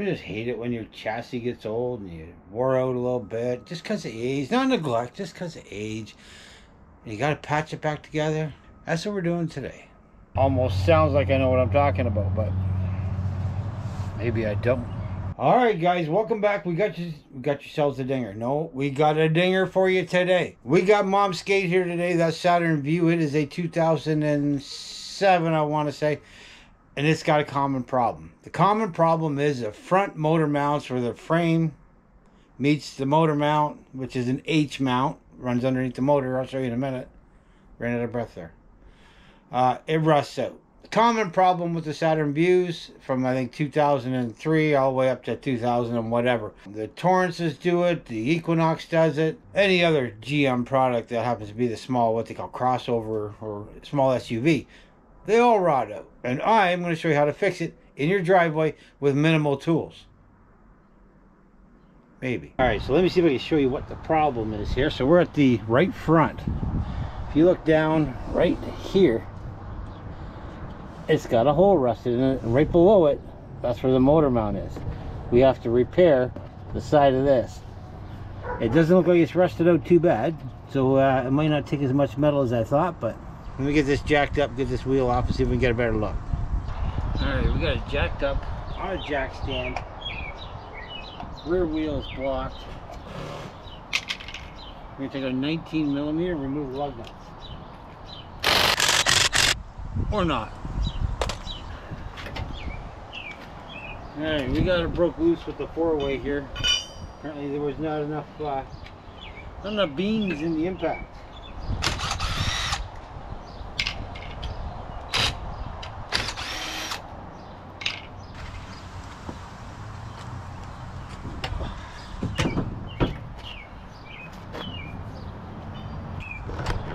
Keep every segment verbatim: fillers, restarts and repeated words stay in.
We just hate it when your chassis gets old and you wore out a little bit just because of age. Not neglect, just because of age. And you got to patch it back together. That's what we're doing today. Almost sounds like I know what I'm talking about, but maybe I don't. All right, guys, welcome back. We got you. We got yourselves a dinger. No, we got a dinger for you today. We got Mom Skate here today. That's Saturn Vue. It is a two thousand seven, I want to say. And it's got a common problem. The common problem is the front motor mounts where the frame meets the motor mount, which is an H mount, runs underneath the motor. I'll show you in a minute. Ran out of breath there. Uh, it rusts out. The common problem with the Saturn Vues from, I think, two thousand three all the way up to two thousand and whatever. The Torrances do it. The Equinox does it. Any other G M product that happens to be the small, what they call crossover or small S U V. They all rot out, and I'm going to show you how to fix it in your driveway with minimal tools. Maybe. All right, so let me see if I can show you what the problem is here. So we're at the right front. If you look down right here, it's got a hole rusted in it, and right below it, that's where the motor mount is. We have to repair the side of this. It doesn't look like it's rusted out too bad, so uh, it might not take as much metal as I thought, but let me get this jacked up, get this wheel off, and see if we can get a better look. Alright, we got it jacked up on a jack stand. Rear wheel's blocked. We're going to take a nineteen millimeter and remove lug nuts. Or not. Alright, we got it broke loose with the four-way here. Apparently there was not enough, uh, not enough beams in the impact.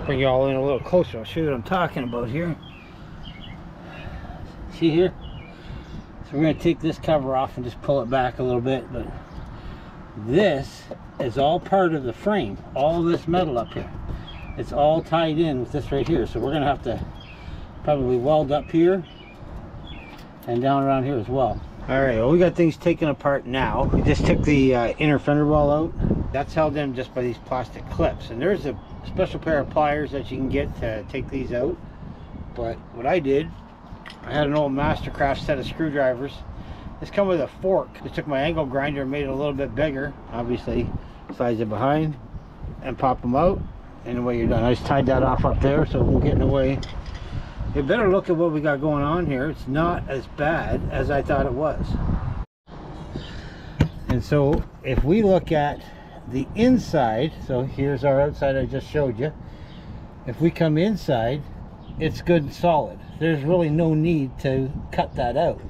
Bring you all in a little closer. I'll show you what I'm talking about here. See here? So we're going to take this cover off and just pull it back a little bit. But this is all part of the frame. All this metal up here. It's all tied in with this right here. So we're going to have to probably weld up here and down around here as well. Alright, well, we got things taken apart now. We just took the uh, inner fender well out. That's held in just by these plastic clips. And there's a special pair of pliers that you can get to take these out, but what I did, I had an old Mastercraft set of screwdrivers. It's come with a fork. I took my angle grinder and made it a little bit bigger, obviously size it behind, and pop them out, and away you're done. I just tied that off up there so it won't get in the way. You better look at what we got going on here. It's not as bad as I thought it was. And so if we look at the inside, so here's our outside I just showed you. If we come inside, it's good and solid. There's really no need to cut that out.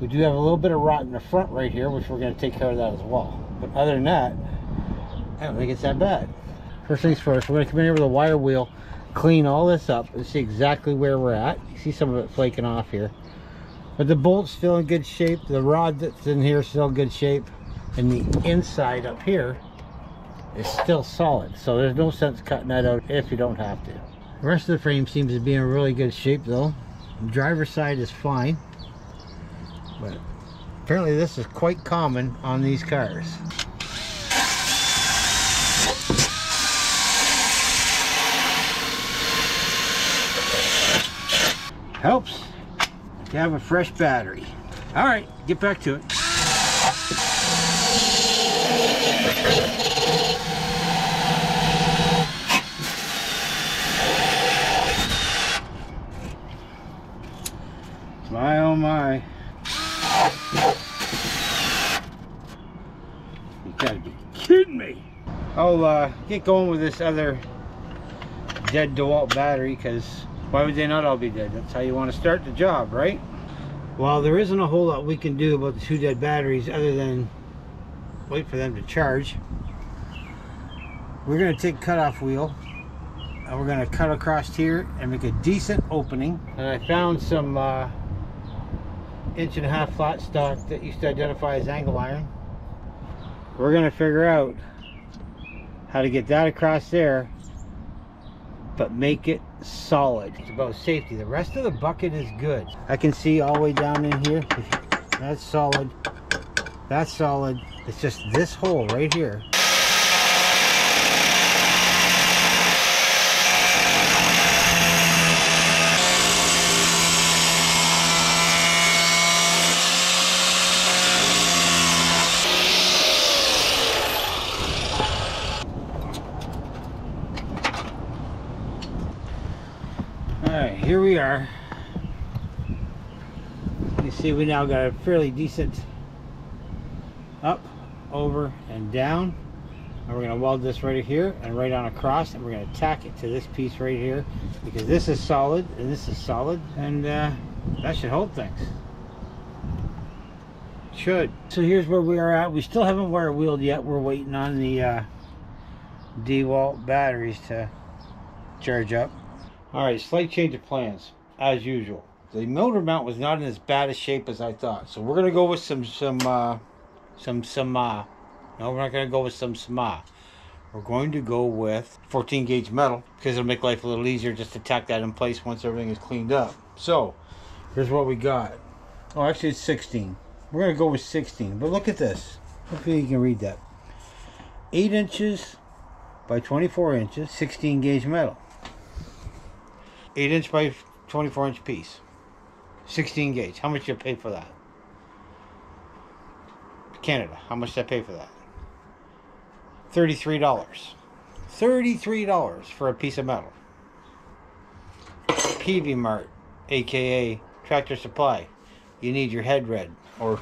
We do have a little bit of rot in the front right here, which we're going to take care of that as well. But other than that, I don't think it's that bad. First things first, we're going to come in here with a wire wheel, clean all this up, and see exactly where we're at. You see some of it flaking off here. But the bolt's still in good shape. The rod that's in here is still in good shape. And the inside up here is still solid, so there's no sense cutting that out if you don't have to. The rest of the frame seems to be in really good shape though. The driver's side is fine, but apparently this is quite common on these cars. Helps to have a fresh battery. All right, get back to it. My oh my. You gotta be kidding me. I'll uh, get going with this other dead DeWalt battery, because why would they not all be dead? That's how you want to start the job, right? Well, there isn't a whole lot we can do about the two dead batteries other than wait for them to charge. We're going to take a cutoff wheel and we're going to cut across here and make a decent opening. And I found some uh, inch and a half flat stock that used to identify as angle iron. We're going to figure out how to get that across there, but make it solid. It's about safety. The rest of the bucket is good. I can see all the way down in here. That's solid. That's solid. It's just this hole right here. Alright, here we are. You see, we now got a fairly decent up, over, and down. And we're going to weld this right here and right on across, and we're going to tack it to this piece right here, because this is solid and this is solid, and uh, that should hold things. It should. So here's where we are at. We still haven't wire wheeled yet. We're waiting on the uh, DeWalt batteries to charge up. Alright, slight change of plans, as usual. The motor mount was not in as bad a shape as I thought. So we're going to go with some, some, uh, some, some, uh, no, we're not going to go with some, some, uh. We're going to go with fourteen gauge metal, because it'll make life a little easier just to tack that in place once everything is cleaned up. So, here's what we got. Oh, actually it's sixteen. We're going to go with sixteen, but look at this. Hopefully you can read that. eight inches by twenty-four inches, sixteen gauge metal. eight inch by twenty-four inch piece, sixteen gauge. How much you pay for that? Canada. How much did I pay for that? thirty-three dollars. thirty-three dollars for a piece of metal. P V Mart, aka Tractor Supply. You need your head red, or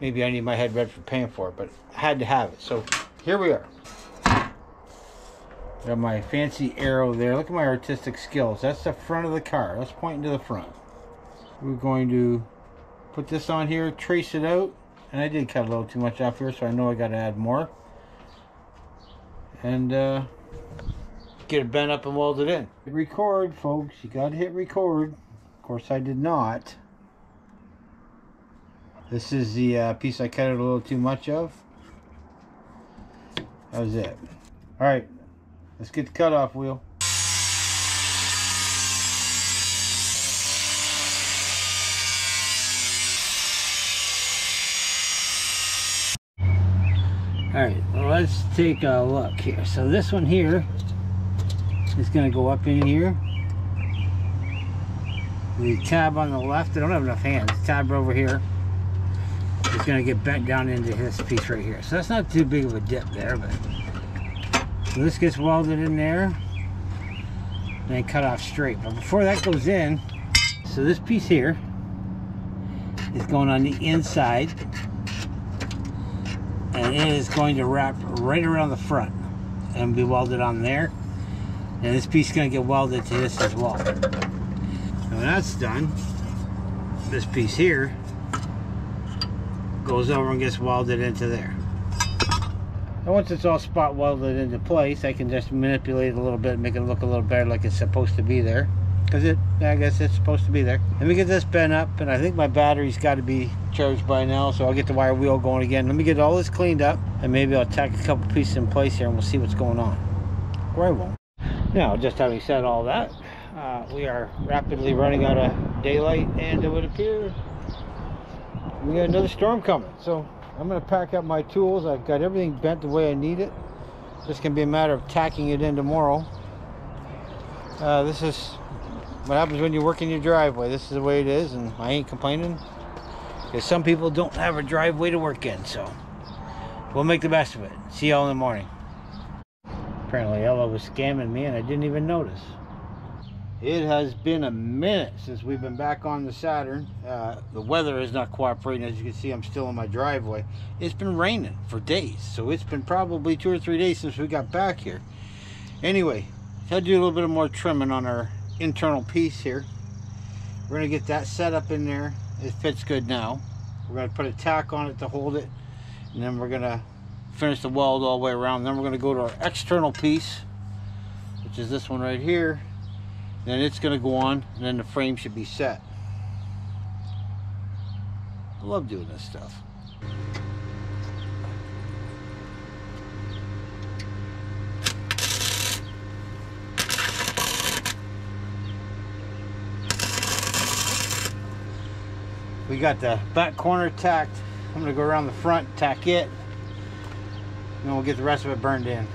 maybe I need my head red for paying for it, but I had to have it. So here we are. Got my fancy arrow there. Look at my artistic skills. That's the front of the car. Let's point to the front. We're going to put this on here, trace it out. And I did cut a little too much off here, so I know I got to add more. And uh, get it bent up and welded in. Record, folks. You got to hit record. Of course, I did not. This is the uh, piece I cut it a little too much of. That was it. All right. Let's get the cutoff wheel. Alright, well, let's take a look here. So this one here is going to go up in here. The tab on the left, I don't have enough hands, the tab over here is going to get bent down into this piece right here. So that's not too big of a dip there, but... So this gets welded in there and then cut off straight. But before that goes in, so this piece here is going on the inside, and it is going to wrap right around the front and be welded on there. And this piece is going to get welded to this as well. And when that's done, this piece here goes over and gets welded into there. And once it's all spot welded into place, I can just manipulate it a little bit and make it look a little better, like it's supposed to be there. Because it, I guess it's supposed to be there. Let me get this bent up, and I think my battery's got to be charged by now, so I'll get the wire wheel going again. Let me get all this cleaned up, and maybe I'll tack a couple pieces in place here, and we'll see what's going on. Or I won't. Now, just having said all that, uh, we are rapidly running out of daylight, and it would appear we got another storm coming. So... I'm going to pack up my tools. I've got everything bent the way I need it. This can be a matter of tacking it in tomorrow. Uh, this is what happens when you work in your driveway. This is the way it is, and I ain't complaining. Because some people don't have a driveway to work in, so we'll make the best of it. See y'all in the morning. Apparently Ella was scamming me, and I didn't even notice. It has been a minute since we've been back on the Saturn. Uh, the weather is not cooperating. As you can see, I'm still in my driveway. It's been raining for days, so it's been probably two or three days since we got back here. Anyway, I'll do a little bit of more trimming on our internal piece here. We're going to get that set up in there. It fits good now. We're going to put a tack on it to hold it, and then we're going to finish the weld all the way around. Then we're going to go to our external piece, which is this one right here. Then it's going to go on, and then the frame should be set. I love doing this stuff. We got the back corner tacked. I'm going to go around the front, tack it, and then we'll get the rest of it burned in.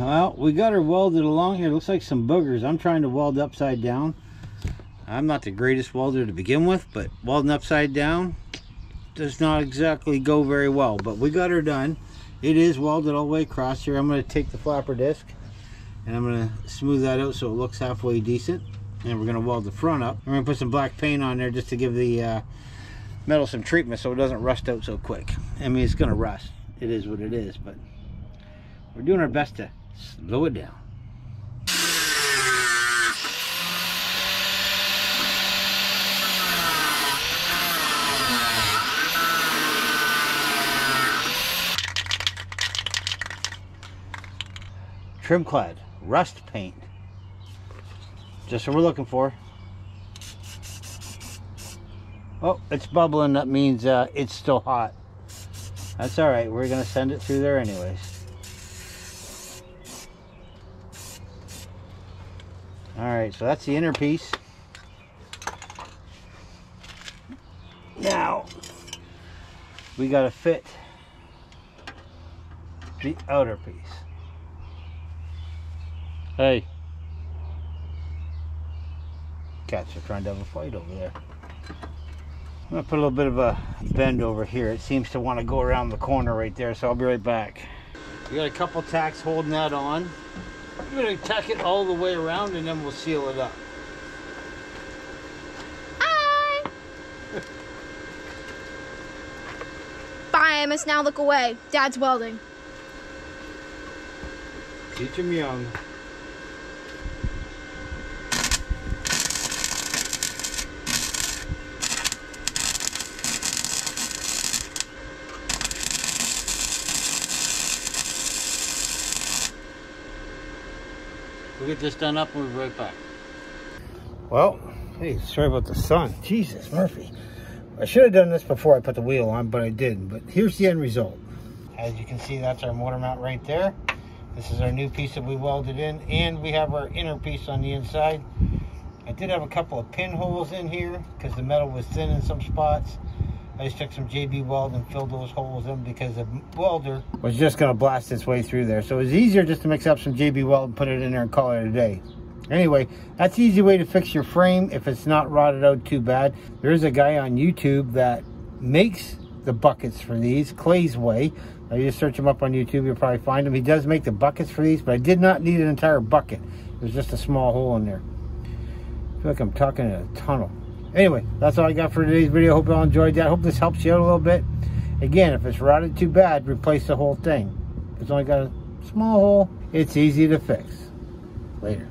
Well, we got her welded along here. Looks like some boogers. I'm trying to weld upside down. I'm not the greatest welder to begin with, but welding upside down does not exactly go very well. But we got her done. It is welded all the way across here. I'm going to take the flapper disc and I'm going to smooth that out so it looks halfway decent. And we're going to weld the front up. We're going to put some black paint on there just to give the uh, metal some treatment so it doesn't rust out so quick. I mean, it's going to rust. It is what it is, but we're doing our best to slow it down. Trim clad rust paint, just what we're looking for. Oh, it's bubbling. That means uh, it's still hot. That's all right, we're gonna send it through there anyways. Alright, so that's the inner piece. Now, we gotta fit the outer piece. Hey. Cats are trying to have a fight over there. I'm gonna put a little bit of a bend over here. It seems to want to go around the corner right there, so I'll be right back. We got a couple tacks holding that on. I'm going to tack it all the way around and then we'll seal it up. Hi! Bye, I must now look away. Dad's welding. Teach him young. Get this done up and we'll be right back. Well, hey, sorry about the sun. Jesus, Murphy. I should have done this before I put the wheel on, but I didn't. But here's the end result. As you can see, that's our motor mount right there. This is our new piece that we welded in, and we have our inner piece on the inside. I did have a couple of pinholes in here because the metal was thin in some spots. I just took some J B Weld and filled those holes in because the welder was just going to blast its way through there. So it was easier just to mix up some J B Weld and put it in there and call it a day. Anyway, that's the easy way to fix your frame if it's not rotted out too bad. There is a guy on YouTube that makes the buckets for these, Clay's Way. Now you just search him up on YouTube, you'll probably find him. He does make the buckets for these, but I did not need an entire bucket. There's just a small hole in there. I feel like I'm talking in a tunnel. Anyway, that's all I got for today's video. Hope you all enjoyed that. Hope this helps you out a little bit. Again, if it's rotted too bad, replace the whole thing. If it's only got a small hole, it's easy to fix. Later.